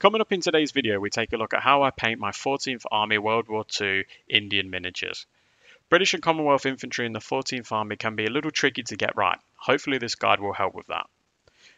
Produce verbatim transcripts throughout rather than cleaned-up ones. Coming up in today's video, we take a look at how I paint my fourteenth Army World War Two Indian miniatures. British and Commonwealth infantry in the fourteenth Army can be a little tricky to get right. Hopefully this guide will help with that.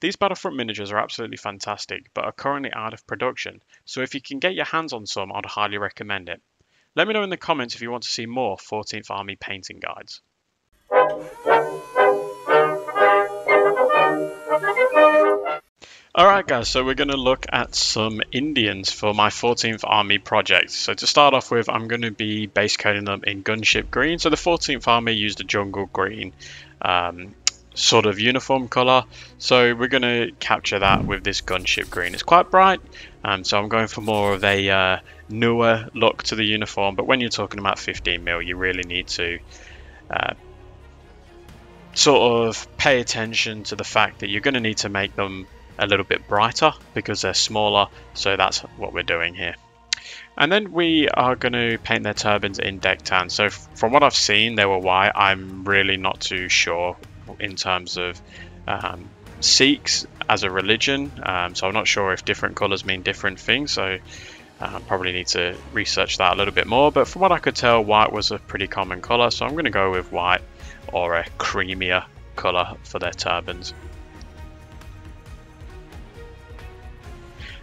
These Battlefront miniatures are absolutely fantastic, but are currently out of production, so if you can get your hands on some, I'd highly recommend it. Let me know in the comments if you want to see more fourteenth Army painting guides. Alright guys, so we're going to look at some Indians for my fourteenth Army project. So to start off with, I'm going to be base coding them in Gunship Green. So the fourteenth Army used a jungle green um, sort of uniform colour. So we're going to capture that with this Gunship Green. It's quite bright, um, so I'm going for more of a uh, newer look to the uniform. But when you're talking about fifteen mil, you really need to uh, sort of pay attention to the fact that you're going to need to make them a little bit brighter because they're smaller, so that's what we're doing here. And then we are going to paint their turbans in deck tan. So from what I've seen, they were white. I'm really not too sure in terms of um, Sikhs as a religion, um, so I'm not sure if different colors mean different things, so uh, probably need to research that a little bit more. But from what I could tell, white was a pretty common color, so I'm going to go with white or a creamier color for their turbans.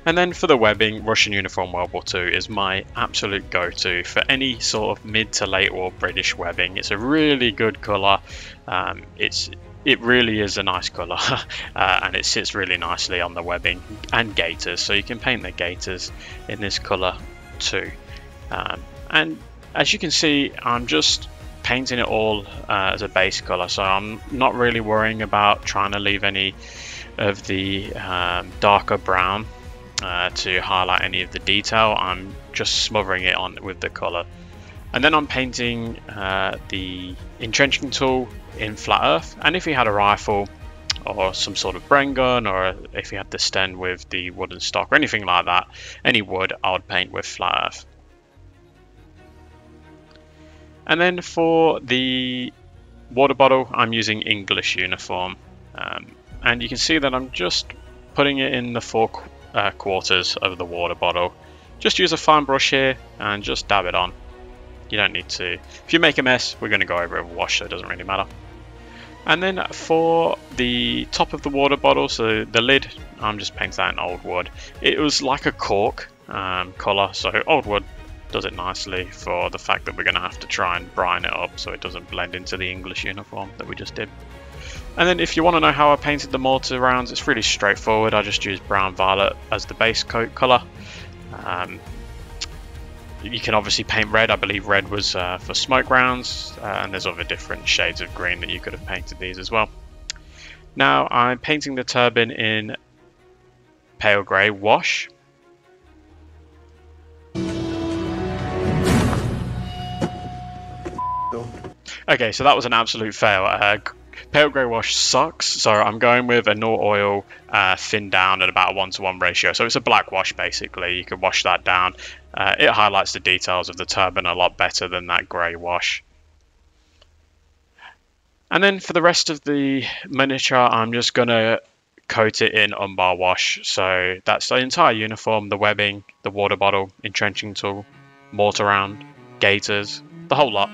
And then for the webbing, Russian Uniform World War Two is my absolute go-to for any sort of mid to late war British webbing. It's a really good colour, um, it's, it really is a nice colour, uh, and it sits really nicely on the webbing and gaiters, so you can paint the gaiters in this colour too. Um, and as you can see, I'm just painting it all uh, as a base colour, so I'm not really worrying about trying to leave any of the um, darker brown Uh, to highlight any of the detail. I'm just smothering it on with the colour. And then I'm painting uh, the entrenching tool in flat earth, and if you had a rifle or some sort of Bren gun, or if you had the stand with the wooden stock or anything like that, any wood, I would paint with flat earth. And then for the water bottle, I'm using English Uniform, um, and you can see that I'm just putting it in the four Uh, quarters of the water bottle. Just use a fine brush here and just dab it on. You don't need to. If you make a mess, we're going to go over it with a wash, so it doesn't really matter. And then for the top of the water bottle, so the lid, I'm just painting that in old wood. It was like a cork um, colour, so old wood does it nicely for the fact that we're going to have to try and brine it up so it doesn't blend into the English Uniform that we just did. And then if you want to know how I painted the mortar rounds, it's really straightforward. I just used brown violet as the base coat colour. Um, you can obviously paint red. I believe red was uh, for smoke rounds, uh, and there's other different shades of green that you could have painted these as well. Now I'm painting the turban in pale grey wash. Okay, so that was an absolute fail. Uh, Pale grey wash sucks, so I'm going with a nought oil uh, thin down at about a one to one ratio. So it's a black wash basically. You can wash that down. Uh, it highlights the details of the turban a lot better than that grey wash. And then for the rest of the miniature, I'm just going to coat it in umbar wash. So that's the entire uniform, the webbing, the water bottle, entrenching tool, mortar round, gaiters, the whole lot.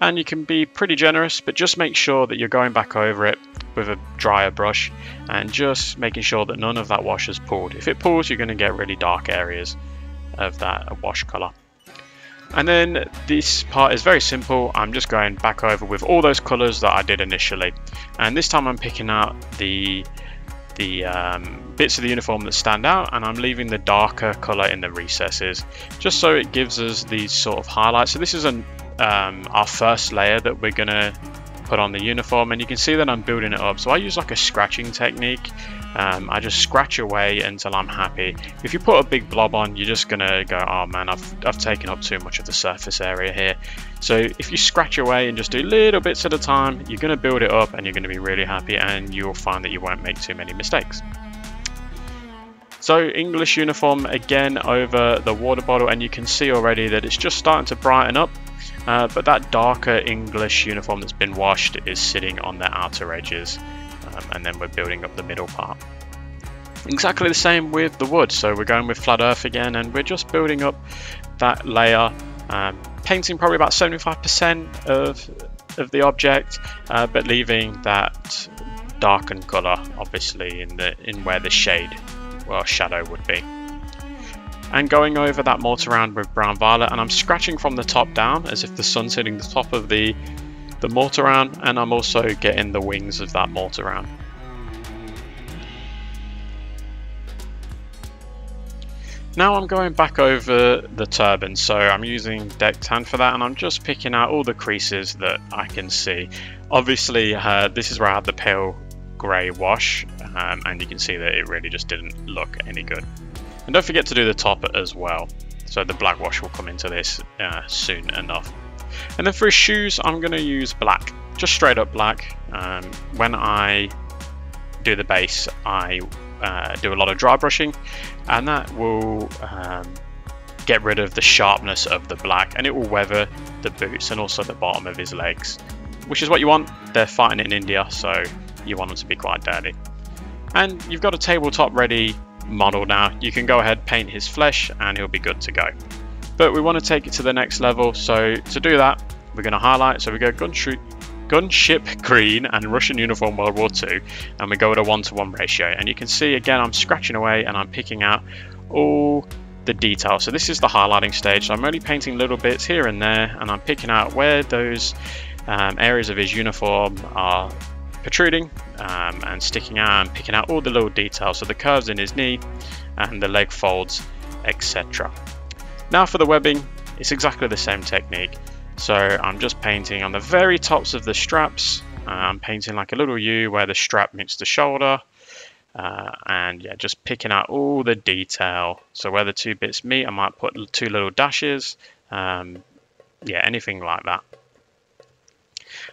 And you can be pretty generous, but just make sure that you're going back over it with a drier brush and just making sure that none of that wash is pulled. If it pulls, you're going to get really dark areas of that wash colour. And then this part is very simple. I'm just going back over with all those colours that I did initially, and this time I'm picking out the the um, bits of the uniform that stand out, and I'm leaving the darker colour in the recesses just so it gives us these sort of highlights. So this is an Um, our first layer that we're gonna put on the uniform, and you can see that I'm building it up. So I use like a scratching technique. um, I just scratch away until I'm happy. If you put a big blob on, you're just gonna go, oh man, I've, I've taken up too much of the surface area here. So if you scratch away and just do little bits at a time, you're gonna build it up and you're gonna be really happy, and you'll find that you won't make too many mistakes. So English Uniform again over the water bottle, and you can see already that it's just starting to brighten up. Uh, but that darker English Uniform that's been washed is sitting on the outer edges, um, and then we're building up the middle part. Exactly the same with the wood, so we're going with flat earth again, and we're just building up that layer, um, painting probably about seventy-five percent of, of the object, uh, but leaving that darkened colour obviously in the in where the shade, well, shadow would be. And going over that mortar round with brown violet, and I'm scratching from the top down as if the sun's hitting the top of the the mortar round, and I'm also getting the wings of that mortar round. Now I'm going back over the turban, so I'm using decked hand for that, and I'm just picking out all the creases that I can see. Obviously uh, this is where I had the pale grey wash, um, and you can see that it really just didn't look any good. And don't forget to do the top as well, so the black wash will come into this uh, soon enough. And then for his shoes, I'm going to use black, just straight up black. Um, when I do the base, I Uh, do a lot of dry brushing, and that will um, get rid of the sharpness of the black, and it will weather the boots and also the bottom of his legs, which is what you want. They're fighting in India, so you want them to be quite dirty. And you've got a tabletop ready model now. You can go ahead, paint his flesh, and he'll be good to go. But we want to take it to the next level, so to do that we're going to highlight, so we go gunshot Gunship green and Russian uniform World War Two, and we go with a one to one ratio, and you can see again I'm scratching away and I'm picking out all the details. So this is the highlighting stage, so I'm only painting little bits here and there, and I'm picking out where those um, areas of his uniform are protruding um, and sticking out, and picking out all the little details, so the curves in his knee and the leg folds, etc. Now for the webbing, it's exactly the same technique. So I'm just painting on the very tops of the straps. Uh, I'm painting like a little U where the strap meets the shoulder. Uh, and yeah, just picking out all the detail. So where the two bits meet, I might put two little dashes. Um, yeah, anything like that.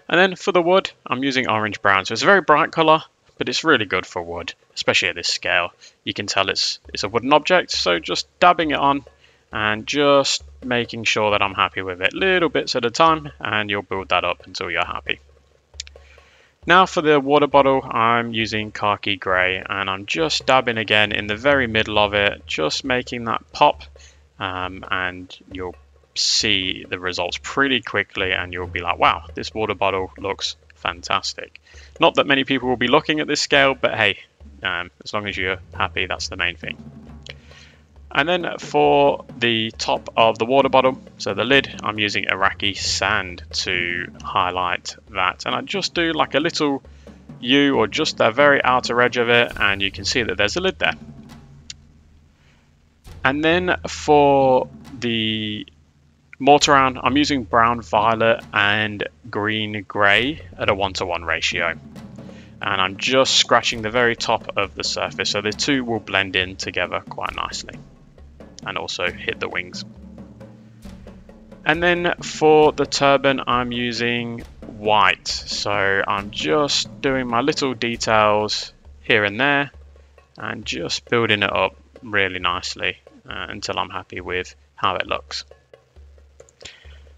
And then for the wood, I'm using orange brown. So it's a very bright color, but it's really good for wood, especially at this scale. You can tell it's, it's a wooden object, so just dabbing it on and just making sure that I'm happy with it, little bits at a time, and you'll build that up until you're happy. Now for the water bottle, I'm using khaki grey, and I'm just dabbing again in the very middle of it, just making that pop, um, and you'll see the results pretty quickly, and you'll be like, wow, this water bottle looks fantastic. Not that many people will be looking at this scale, but hey, um, as long as you're happy, that's the main thing. And then for the top of the water bottle, so the lid, I'm using Iraqi sand to highlight that. And I just do like a little U, or just the very outer edge of it, and you can see that there's a lid there. And then for the mortar round, I'm using brown violet and green grey at a one to one ratio. And I'm just scratching the very top of the surface, so the two will blend in together quite nicely, and also hit the wings. And then for the turban, I'm using white, so I'm just doing my little details here and there and just building it up really nicely uh, until I'm happy with how it looks.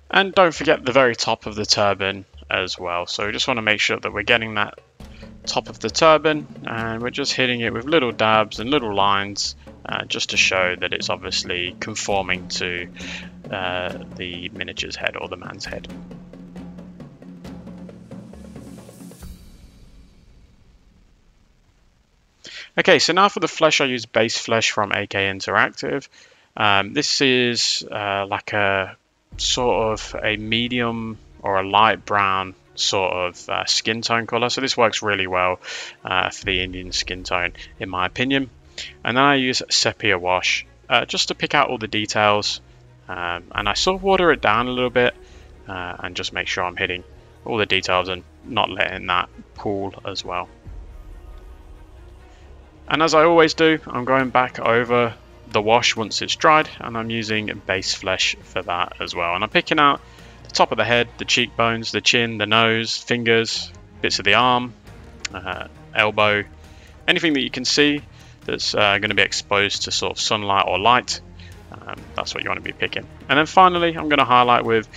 And don't forget the very top of the turban as well, so we just want to make sure that we're getting that top of the turban, and we're just hitting it with little dabs and little lines uh, just to show that it's obviously conforming to uh, the miniature's head, or the man's head. Okay, so now for the flesh, I use base flesh from A K Interactive. Um, this is uh, like a sort of a medium or a light brown sort of uh, skin tone color, so this works really well uh, for the Indian skin tone, in my opinion. And then I use sepia wash uh, just to pick out all the details, um, and I sort of water it down a little bit uh, and just make sure I'm hitting all the details and not letting that pool as well. And as I always do, I'm going back over the wash once it's dried, and I'm using base flesh for that as well, and I'm picking out top of the head, the cheekbones, the chin, the nose, fingers, bits of the arm, uh, elbow, anything that you can see that's uh, going to be exposed to sort of sunlight or light. Um, that's what you want to be picking. And then finally, I'm going to highlight with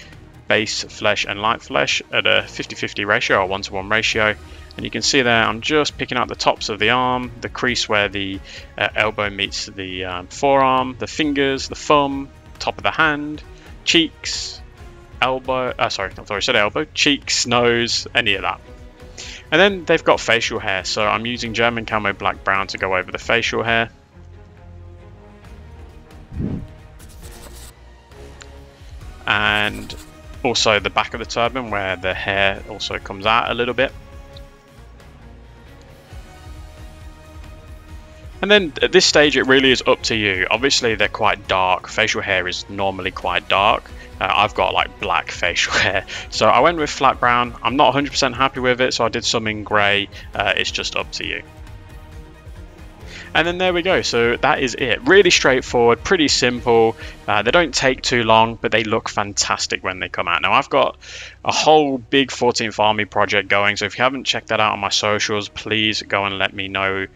base flesh and light flesh at a fifty fifty ratio, or one to one ratio, And you can see there I'm just picking out the tops of the arm, the crease where the uh, elbow meets the um, forearm, the fingers, the thumb, top of the hand, cheeks, elbow, uh, sorry, I thought I said elbow, cheeks, nose, any of that. And then they've got facial hair, so I'm using German Camo Black Brown to go over the facial hair. And also the back of the turban where the hair also comes out a little bit. And then at this stage it really is up to you. Obviously they're quite dark, facial hair is normally quite dark. Uh, I've got like black facial hair, so I went with flat brown. I'm not one hundred percent happy with it, so I did some in grey. Uh, it's just up to you. And then there we go, so that is it. Really straightforward, pretty simple. Uh, they don't take too long, but they look fantastic when they come out. Now I've got a whole big fourteenth Army project going, so if you haven't checked that out on my socials, please go and let me know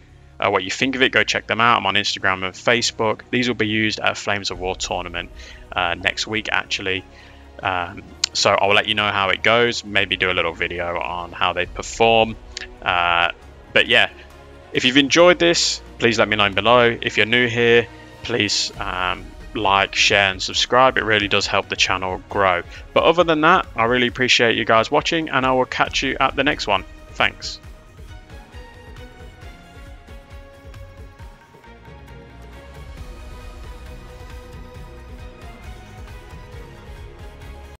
Uh, what you think of it. Go check them out. I'm on Instagram and Facebook. These will be used at a Flames of War tournament uh, next week actually, um, so I'll let you know how it goes, maybe do a little video on how they perform, uh, but yeah, if you've enjoyed this, please let me know below. If you're new here, please um, like, share and subscribe. It really does help the channel grow. But other than that, I really appreciate you guys watching, and I will catch you at the next one. Thanks.